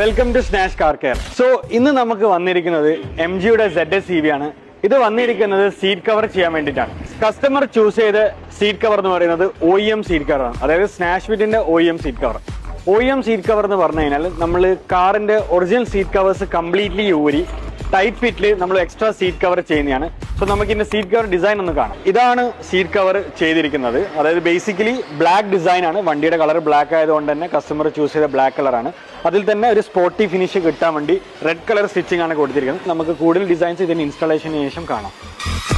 Welcome to Snash Car Care. So, today we have MG ZS EV. This is a seat cover. Customer chooses the seat cover, OEM seat cover. That is Snash with OEM seat cover. OEM seat cover is the original seat covers completely over. Tight fit we have extra seat cover. So, we have a seat cover design. This is the seat cover. That is basically black design. The color black and customer chooses the black color. That is a sporty finish. Red color stitching. We have a cool design. This installation.